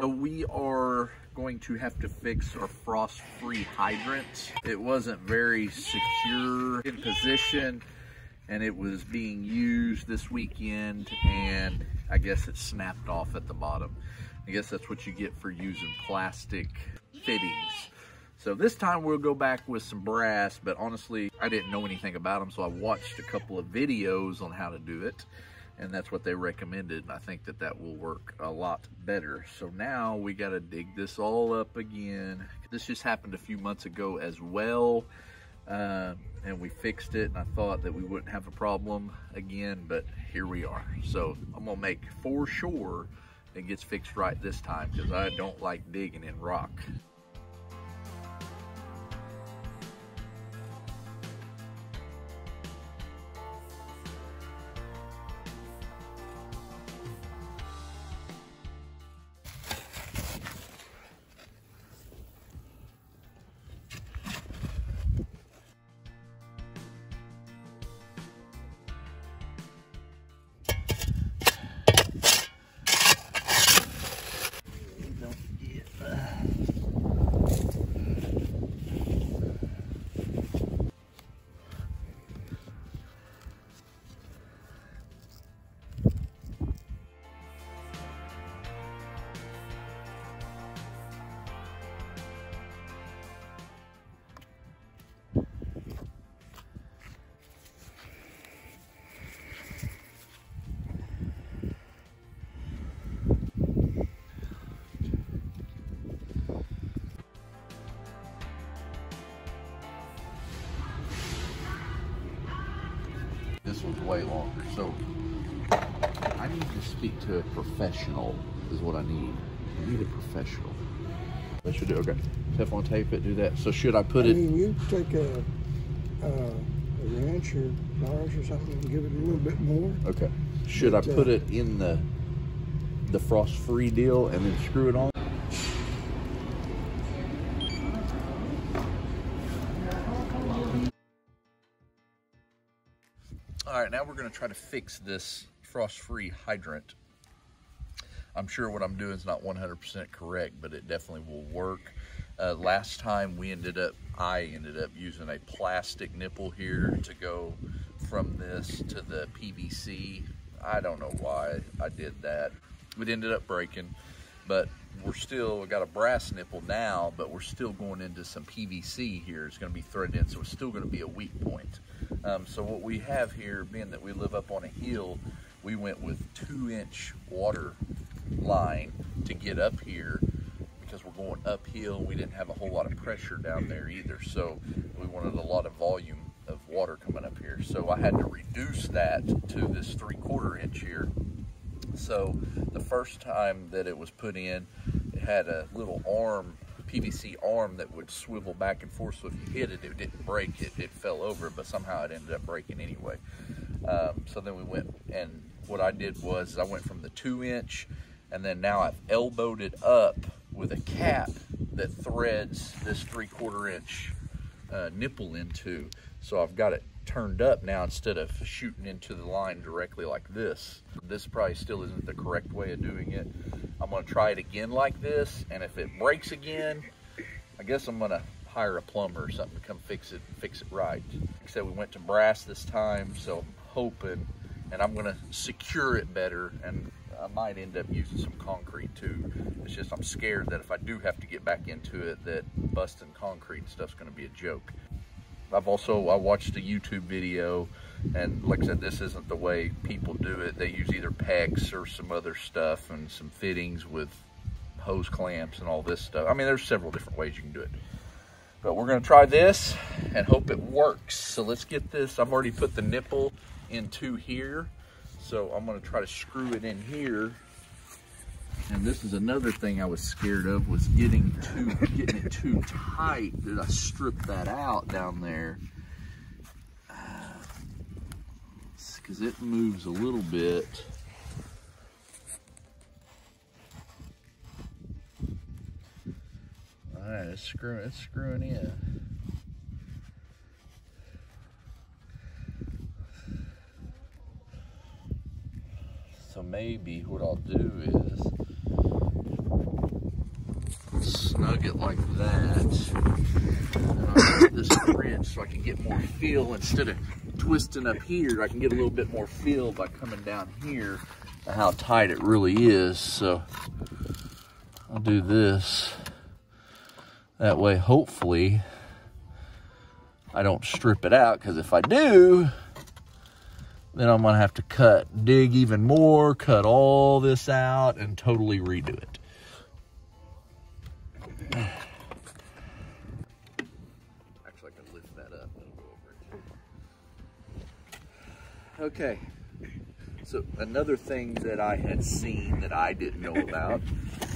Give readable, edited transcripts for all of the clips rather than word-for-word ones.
We are going to have to fix our frost-free hydrant. It wasn't very secure in position, and it was being used this weekend, and I guess it snapped off at the bottom. I guess that's what you get for using plastic fittings. So this time we'll go back with some brass, but honestly, I didn't know anything about them, so I watched a couple of videos on how to do it, and that's what they recommended, and I think that that will work a lot better. So now we gotta dig this all up again. This just happened a few months ago as well, and we fixed it, and I thought that we wouldn't have a problem again, but here we are. So I'm gonna make for sure it gets fixed right this time, because I don't like digging in rock. This was way longer, so I need to speak to a professional is what I need. I need a professional. That should do, okay. Step on tape it, do that. So should I put it? I mean, you take a wrench or pliers or something and give it a little bit more. Okay. Should I put it in the frost-free deal and then screw it on? All right, now we're going to try to fix this frost-free hydrant. I'm sure what I'm doing is not 100% correct, but it definitely will work. Last time I ended up using a plastic nipple here to go from this to the PVC. I don't know why I did that. It ended up breaking, but we got a brass nipple now, but we're still going into some PVC here. It's going to be threaded in, so it's still going to be a weak point. So what we have here, being that we live up on a hill, we went with 2-inch water line to get up here because we're going uphill. We didn't have a whole lot of pressure down there either, so we wanted a lot of volume of water coming up here. So I had to reduce that to this 3/4 inch here. So the first time that it was put in, it had a little arm, PVC arm that would swivel back and forth, so if you hit it, it didn't break, it fell over, but somehow it ended up breaking anyway. So then we went, and what I did was I went from the 2-inch, and then now I've elbowed it up with a cap that threads this 3/4 inch nipple into. So I've got it turned up now instead of shooting into the line directly like this. This probably still isn't the correct way of doing it. I'm gonna try it again like this, and if it breaks again, I guess I'm gonna hire a plumber or something to come fix it right. Like I said, we went to brass this time, so I'm hoping, and I'm gonna secure it better, and I might end up using some concrete too. It's just I'm scared that if I do have to get back into it, that busting concrete and stuff's gonna be a joke. I watched a YouTube video, and like I said, this isn't the way people do it. They use either pegs or some other stuff and some fittings with hose clamps and all this stuff. I mean, there's several different ways you can do it. But we're gonna try this and hope it works. So let's get this. I've already put the nipple into here. So I'm gonna try to screw it in here. And this is another thing I was scared of, was getting it too tight. Did I strip that out down there? Because it moves a little bit. All right, it's screwing in. So maybe what I'll do is snug it like that, and I'll get this bridge so I can get more feel. Instead of twisting up here, I can get a little bit more feel by coming down here and how tight it really is. So I'll do this. That way, hopefully, I don't strip it out, because if I do, then I'm gonna have to cut, dig even more, cut all this out, and totally redo it. Actually, I can lift that up and go over it. Okay, so another thing that I had seen that I didn't know about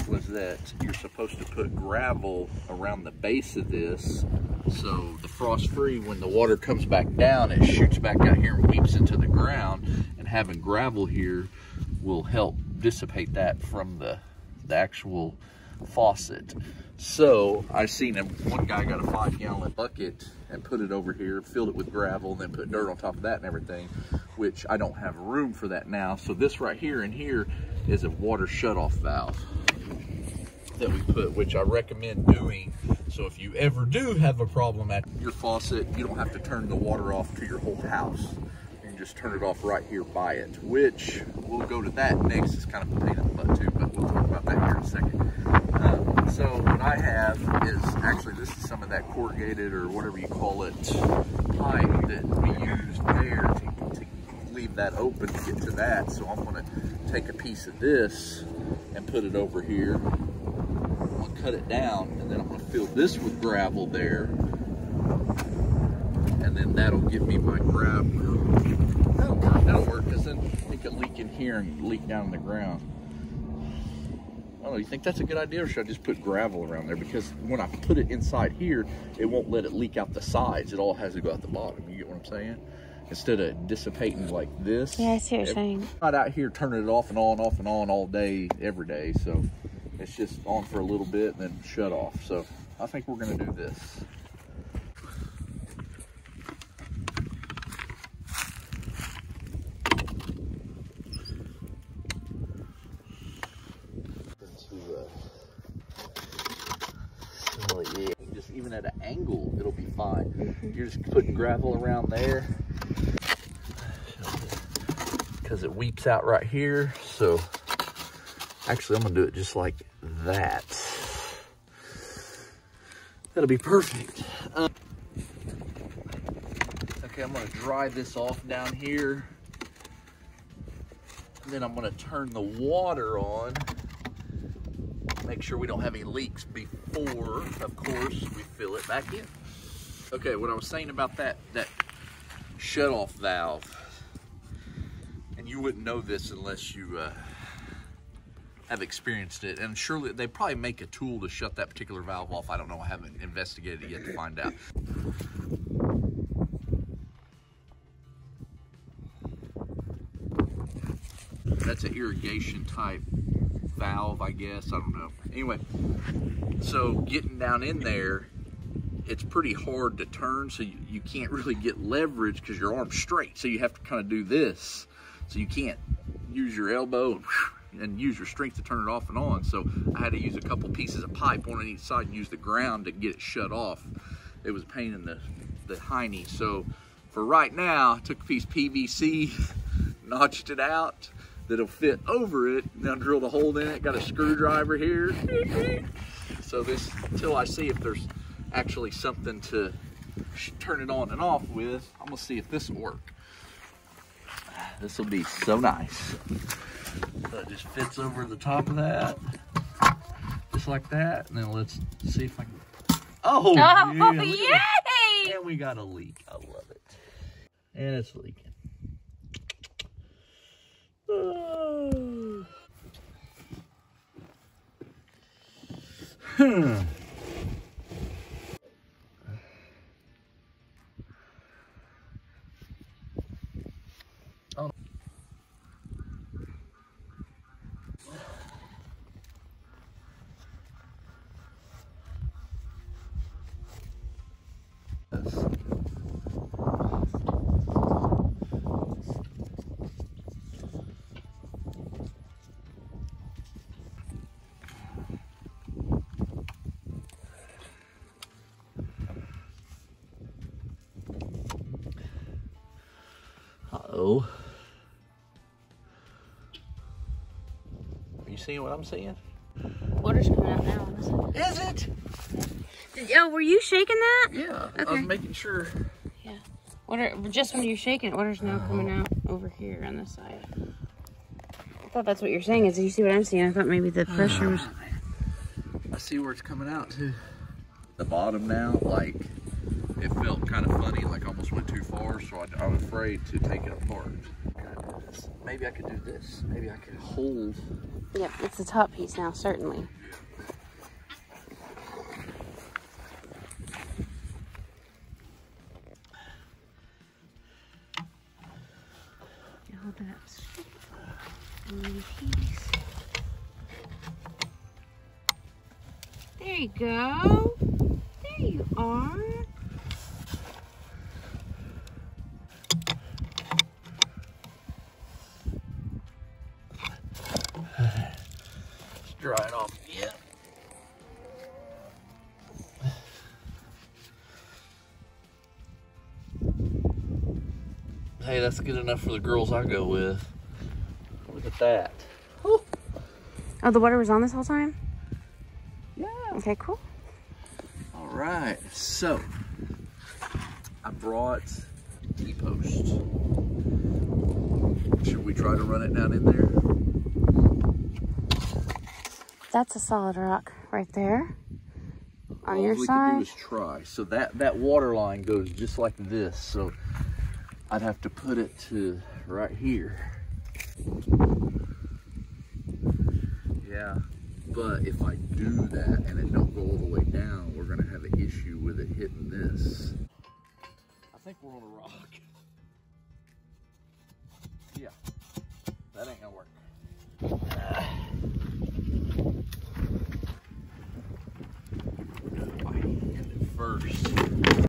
was that you're supposed to put gravel around the base of this, so the frost-free, when the water comes back down, it shoots back out here and weeps into the ground, and having gravel here will help dissipate that from the actual faucet. So I've seen one guy got a 5-gallon bucket and put it over here, filled it with gravel, and then put dirt on top of that and everything, which I don't have room for that now. So this right here and here is a water shutoff valve that we put, which I recommend doing. So if you ever do have a problem at your faucet, you don't have to turn the water off to your whole house. You can just turn it off right here by it, which we'll go to that next. It's kind of a pain in the butt too, but we'll talk about that here in a second. So what I have is, actually this is some of that corrugated or whatever you call it pipe that we used there to leave that open to get to that. So I'm gonna take a piece of this and put it over here. Cut it down, and then I'm gonna fill this with gravel there, and then that'll give me my gravel. That'll work, because then it can leak in here and leak down in the ground. I don't know, you think that's a good idea, or should I just put gravel around there? Because when I put it inside here, it won't let it leak out the sides. It all has to go out the bottom. You get what I'm saying? Instead of dissipating like this. Yeah, I see what you're saying. Not out here turning it off and on, off and on all day, every day, so. It's just on for a little bit and then shut off. So I think we're gonna do this. Oh yeah, just even at an angle, it'll be fine. You're just putting gravel around there, because it weeps out right here. So actually, I'm gonna do it just like that. That'll be perfect. Okay, I'm gonna dry this off down here. And then I'm gonna turn the water on. Make sure we don't have any leaks before, of course, we fill it back in. Okay, what I was saying about that shutoff valve, and you wouldn't know this unless you have experienced it, and surely they probably make a tool to shut that particular valve off. I don't know, I haven't investigated it yet to find out. That's an irrigation type valve, I guess, I don't know. Anyway, so getting down in there, it's pretty hard to turn, so you can't really get leverage because your arm's straight, so you have to kind of do this, so you can't use your elbow and use your strength to turn it off and on. So I had to use a couple pieces of pipe, one on each side, and use the ground to get it shut off. It was a pain in the hiney. So for right now, I took a piece of PVC, notched it out, that'll fit over it, and then I drilled a hole in it, got a screwdriver here. So this, until I see if there's actually something to turn it on and off with, I'm gonna see if this will work. This will be so nice. So it just fits over the top of that, just like that. And then let's see if I can. Oh, yeah, yay! And we got a leak. I love it. And it's leaking. Oh. Huh. Uh-oh. Are you seeing what I'm seeing? Water's coming out now. Is it? Oh, were you shaking that? Yeah, okay. I was making sure. Yeah. Water, just when you're shaking it, water's now coming out over here on this side. I thought that's what you're saying is, you see what I'm seeing? I thought maybe the pressure was... I see where it's coming out too. The bottom now, like, it felt kind of funny, like almost went too far, so I'm afraid to take it apart. Maybe I could do this. Maybe I could hold. Yeah, it's the top piece now, certainly. Yeah, hold that straight. One piece. There you go. There you are. Dry it off. Yeah. Hey, that's good enough for the girls I go with. Look at that. Woo. Oh, the water was on this whole time? Yeah. Okay, cool. All right. So, I brought T-post. Should we try to run it down in there? That's a solid rock right there on your side. All we can do is try. So that water line goes just like this. So I'd have to put it to right here. Yeah, but if I do that and it don't go all the way down, we're gonna have an issue with it hitting this. I think we're on a rock. Yeah, that ain't gonna work. First. Yeah.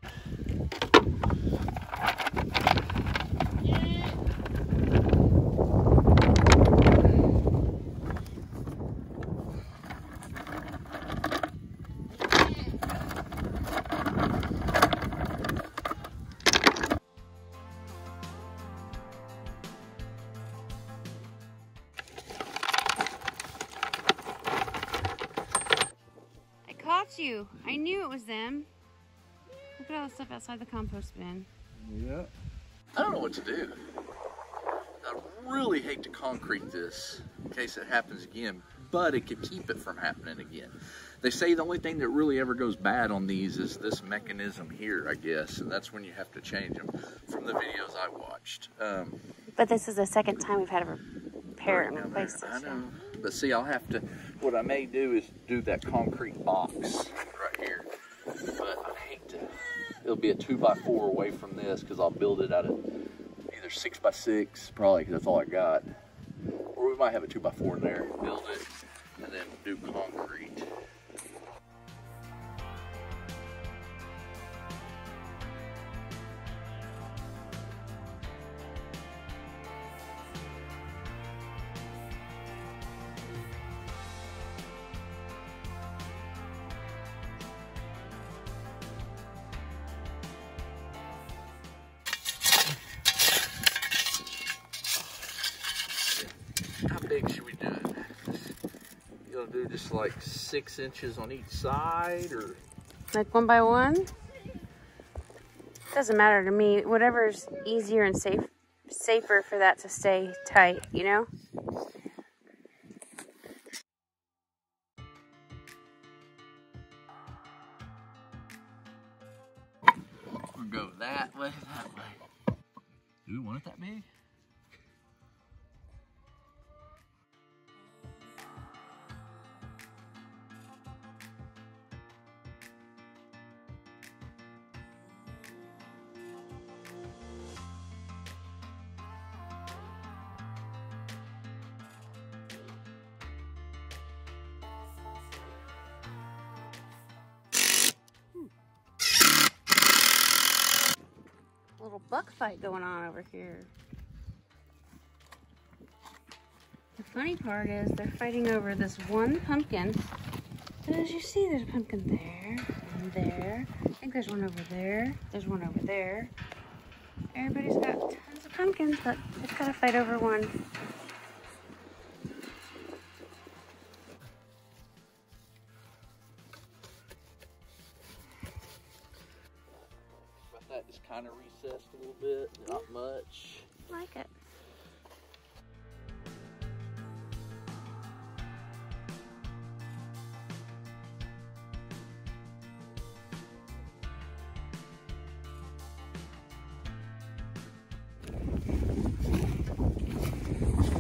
I caught you. I knew it was them. Look at all the stuff outside the compost bin. Yeah. I don't know what to do. I really hate to concrete this in case it happens again, but it could keep it from happening again. They say the only thing that really ever goes bad on these is this mechanism here, I guess, and that's when you have to change them from the videos I watched. But this is the second time we've had to repair and replace this. I know. But see, I'll have to, what I may do is do that concrete box right here. But I hate to, it'll be a 2x4 away from this because I'll build it out of either 6x6, probably, because that's all I got. Or we might have a 2x4 in there, build it, and then do concrete. Do just like 6 inches on each side, or like 1 by 1. Doesn't matter to me. Whatever's easier and safer for that to stay tight, you know. We'll go that way, that way. Do we want it that big? Buck fight going on over here. The funny part is they're fighting over this one pumpkin. So as you see, there's a pumpkin there and there. I think there's one over there. There's one over there. Everybody's got tons of pumpkins, but just gotta fight over one. But that just kind of recessed a little bit, not much. I like it.